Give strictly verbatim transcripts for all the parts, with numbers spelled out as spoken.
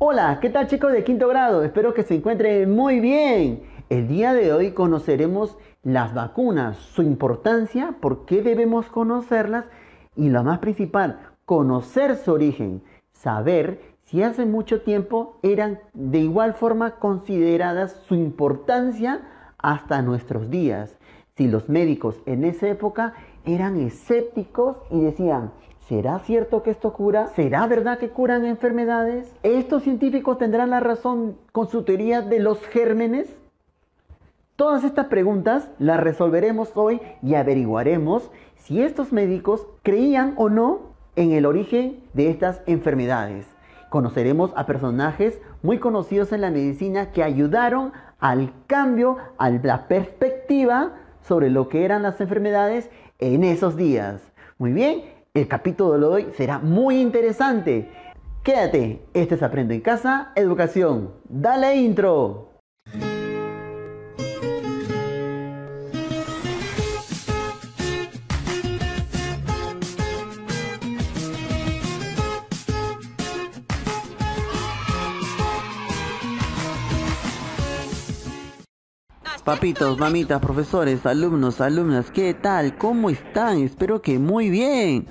Hola, ¿qué tal chicos de quinto grado? Espero que se encuentren muy bien. El día de hoy conoceremos las vacunas, su importancia, por qué debemos conocerlas y lo más principal, conocer su origen, saber si hace mucho tiempo eran de igual forma consideradas su importancia hasta nuestros días. Si los médicos en esa época eran escépticos y decían, ¿será cierto que esto cura? ¿Será verdad que curan enfermedades? ¿Estos científicos tendrán la razón con su teoría de los gérmenes? Todas estas preguntas las resolveremos hoy y averiguaremos si estos médicos creían o no en el origen de estas enfermedades. Conoceremos a personajes muy conocidos en la medicina que ayudaron al cambio, a la perspectiva sobre lo que eran las enfermedades en esos días. Muy bien. El capítulo de hoy será muy interesante. Quédate, este es Aprendo en Casa Educación. ¡Dale intro! Papitos, mamitas, profesores, alumnos, alumnas, ¿qué tal? ¿Cómo están? Espero que muy bien.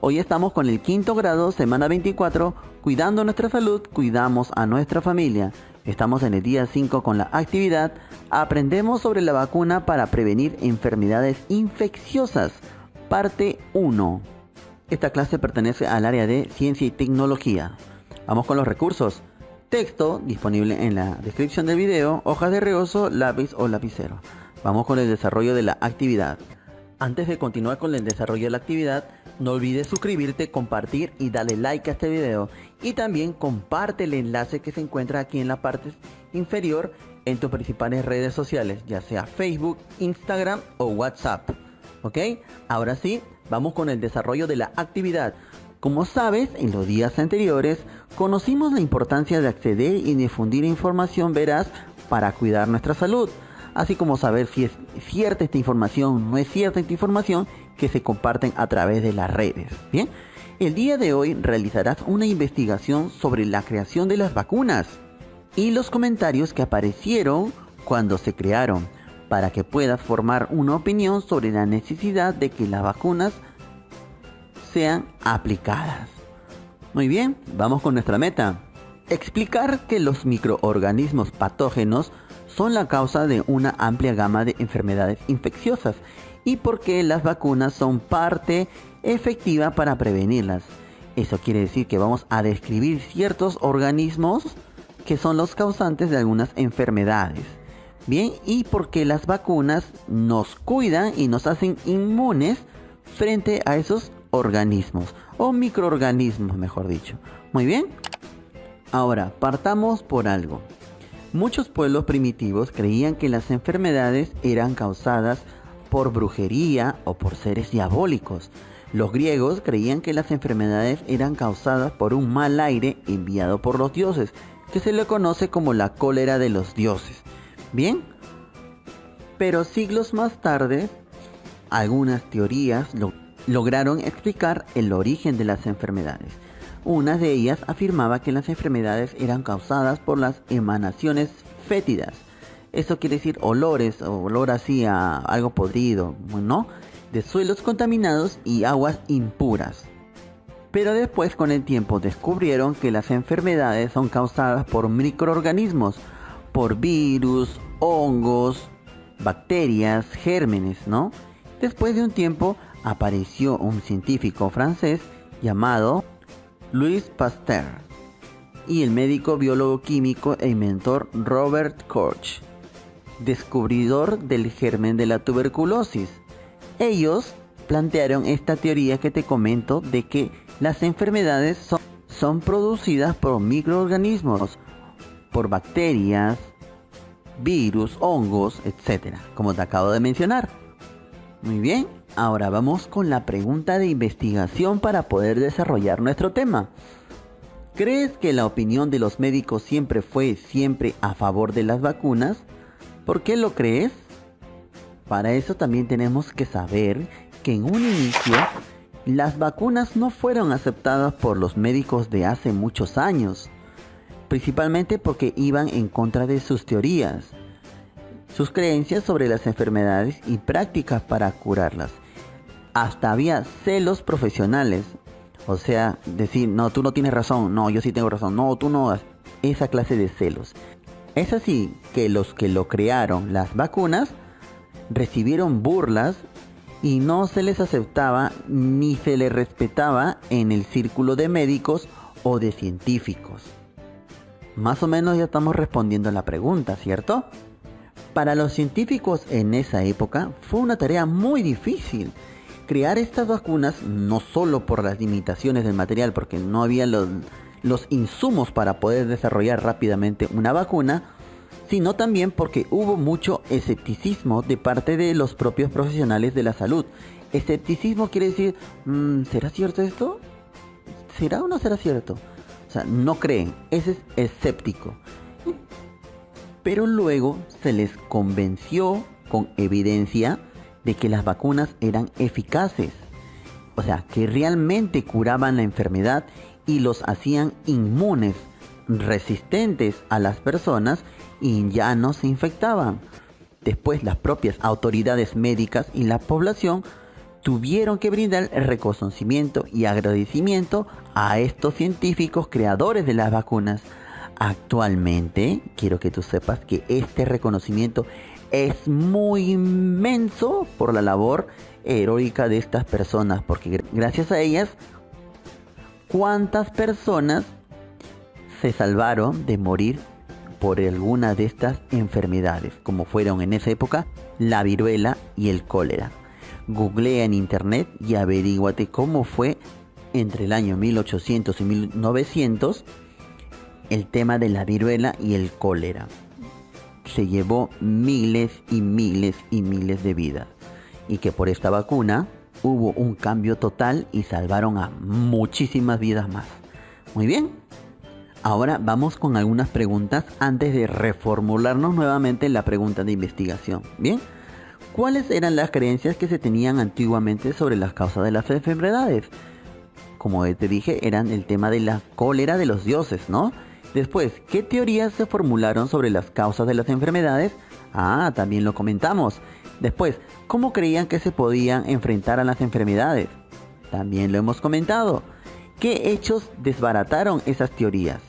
Hoy estamos con el quinto grado, semana veinticuatro, cuidando nuestra salud, cuidamos a nuestra familia. Estamos en el día cinco con la actividad, aprendemos sobre la vacuna para prevenir enfermedades infecciosas, parte uno. Esta clase pertenece al área de ciencia y tecnología. Vamos con los recursos. Texto, disponible en la descripción del video, hojas de reoso, lápiz o lapicero. Vamos con el desarrollo de la actividad. Antes de continuar con el desarrollo de la actividad, no olvides suscribirte, compartir y darle like a este video. Y también comparte el enlace que se encuentra aquí en la parte inferior en tus principales redes sociales, ya sea Facebook, Instagram o WhatsApp. ¿Ok? Ahora sí, vamos con el desarrollo de la actividad. Como sabes, en los días anteriores conocimos la importancia de acceder y difundir información veraz para cuidar nuestra salud, así como saber si es cierta esta información o no es cierta esta información que se comparten a través de las redes. Bien, el día de hoy realizarás una investigación sobre la creación de las vacunas y los comentarios que aparecieron cuando se crearon, para que puedas formar una opinión sobre la necesidad de que las vacunas sean aplicadas. Muy bien, vamos con nuestra meta. Explicar que los microorganismos patógenos son la causa de una amplia gama de enfermedades infecciosas y por qué las vacunas son parte efectiva para prevenirlas. Eso quiere decir que vamos a describir ciertos organismos que son los causantes de algunas enfermedades. Bien, y por qué las vacunas nos cuidan y nos hacen inmunes frente a esos organismos o microorganismos, mejor dicho. Muy bien, ahora partamos por algo. Muchos pueblos primitivos creían que las enfermedades eran causadas por brujería o por seres diabólicos. Los griegos creían que las enfermedades eran causadas por un mal aire enviado por los dioses, que se le conoce como la cólera de los dioses. Bien, pero siglos más tarde, algunas teorías lo, lograron explicar el origen de las enfermedades. Una de ellas afirmaba que las enfermedades eran causadas por las emanaciones fétidas. Eso quiere decir olores, olor así a algo podrido, ¿no? De suelos contaminados y aguas impuras. Pero después, con el tiempo, descubrieron que las enfermedades son causadas por microorganismos, por virus, hongos, bacterias, gérmenes, ¿no? Después de un tiempo, apareció un científico francés llamado Louis Pasteur y el médico, biólogo, químico e inventor Robert Koch, descubridor del germen de la tuberculosis. Ellos plantearon esta teoría que te comento de que las enfermedades son, son producidas por microorganismos, por bacterias, virus, hongos, etcétera, como te acabo de mencionar. Muy bien. Ahora vamos con la pregunta de investigación para poder desarrollar nuestro tema. ¿Crees que la opinión de los médicos siempre fue siempre a favor de las vacunas? ¿Por qué lo crees? Para eso también tenemos que saber que en un inicio las vacunas no fueron aceptadas por los médicos de hace muchos años. principalmente porque iban en contra de sus teorías, sus creencias sobre las enfermedades y prácticas para curarlas. Hasta había celos profesionales, o sea, decir, no, tú no tienes razón, no, yo sí tengo razón, no, tú no, esa clase de celos. Es así que los que lo crearon, las vacunas, recibieron burlas y no se les aceptaba ni se les respetaba en el círculo de médicos o de científicos. Más o menos ya estamos respondiendo a la pregunta, ¿cierto? Para los científicos en esa época fue una tarea muy difícil. Crear estas vacunas no solo por las limitaciones del material, porque no había los, los insumos para poder desarrollar rápidamente una vacuna, sino también porque hubo mucho escepticismo de parte de los propios profesionales de la salud. Escepticismo quiere decir, mmm, ¿será cierto esto? ¿Será o no será cierto? O sea, no creen, ese es escéptico. Pero luego se les convenció con evidencia de que las vacunas eran eficaces, o sea, que realmente curaban la enfermedad y los hacían inmunes, resistentes a las personas, y ya no se infectaban. Después las propias autoridades médicas y la población tuvieron que brindar reconocimiento y agradecimiento a estos científicos creadores de las vacunas. Actualmente, quiero que tú sepas que este reconocimiento es muy inmenso por la labor heroica de estas personas, porque gracias a ellas, ¿cuántas personas se salvaron de morir por alguna de estas enfermedades, como fueron en esa época la viruela y el cólera? Googlea en internet y averíguate cómo fue entre el año mil ochocientos y mil novecientos el tema de la viruela y el cólera. Se llevó miles y miles y miles de vidas, y que por esta vacuna hubo un cambio total y salvaron a muchísimas vidas más. Muy bien, ahora vamos con algunas preguntas antes de reformularnos nuevamente la pregunta de investigación. Bien, ¿cuáles eran las creencias que se tenían antiguamente sobre las causas de las enfermedades? Como te dije, eran el tema de la cólera de los dioses, ¿no? Después, ¿qué teorías se formularon sobre las causas de las enfermedades? Ah, también lo comentamos. Después, ¿cómo creían que se podían enfrentar a las enfermedades? También lo hemos comentado. ¿Qué hechos desbarataron esas teorías?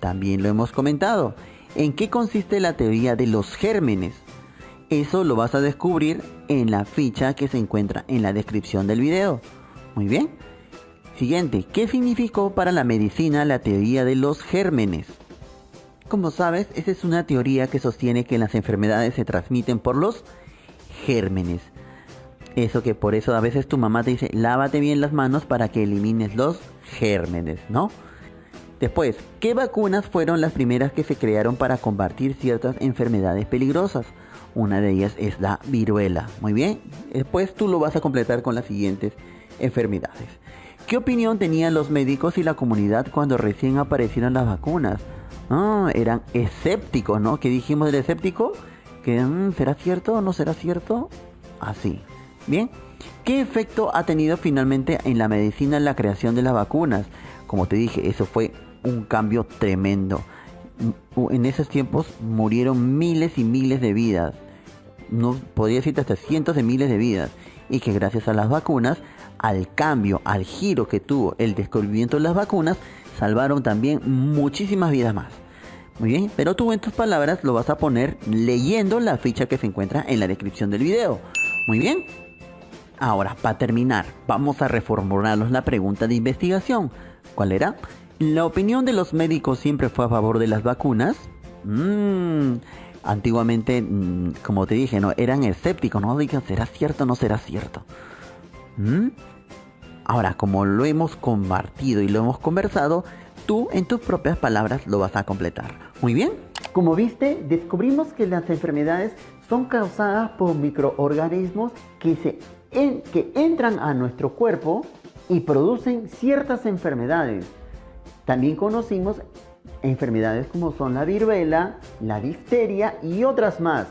También lo hemos comentado. ¿En qué consiste la teoría de los gérmenes? Eso lo vas a descubrir en la ficha que se encuentra en la descripción del video. Muy bien. Siguiente, ¿qué significó para la medicina la teoría de los gérmenes? Como sabes, esa es una teoría que sostiene que las enfermedades se transmiten por los gérmenes. Eso que por eso a veces tu mamá te dice, lávate bien las manos para que elimines los gérmenes, ¿no? Después, ¿qué vacunas fueron las primeras que se crearon para combatir ciertas enfermedades peligrosas? Una de ellas es la viruela. Muy bien, después tú lo vas a completar con las siguientes enfermedades. ¿Qué opinión tenían los médicos y la comunidad cuando recién aparecieron las vacunas? Ah, eran escépticos, ¿no? ¿Qué dijimos del escéptico? Que, mmm, ¿será cierto o no será cierto? Así. Bien. ¿Qué efecto ha tenido finalmente en la medicina la creación de las vacunas? Como te dije, eso fue un cambio tremendo. En esos tiempos murieron miles y miles de vidas. No podría decirte hasta cientos de miles de vidas. Y que gracias a las vacunas, al cambio, al giro que tuvo el descubrimiento de las vacunas, salvaron también muchísimas vidas más. Muy bien, pero tú en tus palabras lo vas a poner leyendo la ficha que se encuentra en la descripción del video. Muy bien. Ahora, para terminar, vamos a reformularnos la pregunta de investigación. ¿Cuál era? ¿La opinión de los médicos siempre fue a favor de las vacunas? Mmm... Antiguamente, como te dije, no eran escépticos, no digan, ¿será cierto o no será cierto? ¿Mm? Ahora, como lo hemos compartido y lo hemos conversado, tú en tus propias palabras lo vas a completar. Muy bien. Como viste, descubrimos que las enfermedades son causadas por microorganismos que, se en, que entran a nuestro cuerpo y producen ciertas enfermedades. También conocimos enfermedades como son la viruela, la difteria y otras más.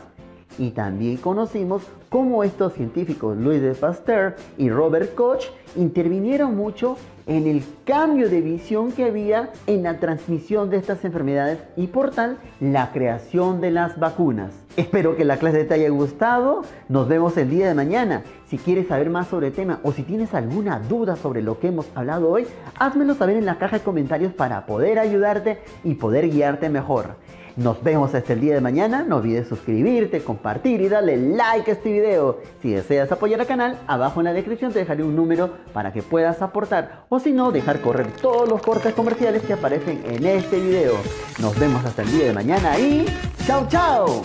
Y también conocimos cómo estos científicos Louis Pasteur y Robert Koch intervinieron mucho en el cambio de visión que había en la transmisión de estas enfermedades y por tal la creación de las vacunas. Espero que la clase te haya gustado. Nos vemos el día de mañana. Si quieres saber más sobre el tema o si tienes alguna duda sobre lo que hemos hablado hoy, házmelo saber en la caja de comentarios para poder ayudarte y poder guiarte mejor. Nos vemos hasta el día de mañana. No olvides suscribirte, compartir y darle like a este video. Si deseas apoyar al canal, abajo en la descripción te dejaré un número para que puedas aportar o si no, dejar correr todos los cortes comerciales que aparecen en este video. Nos vemos hasta el día de mañana y ¡chao, chao!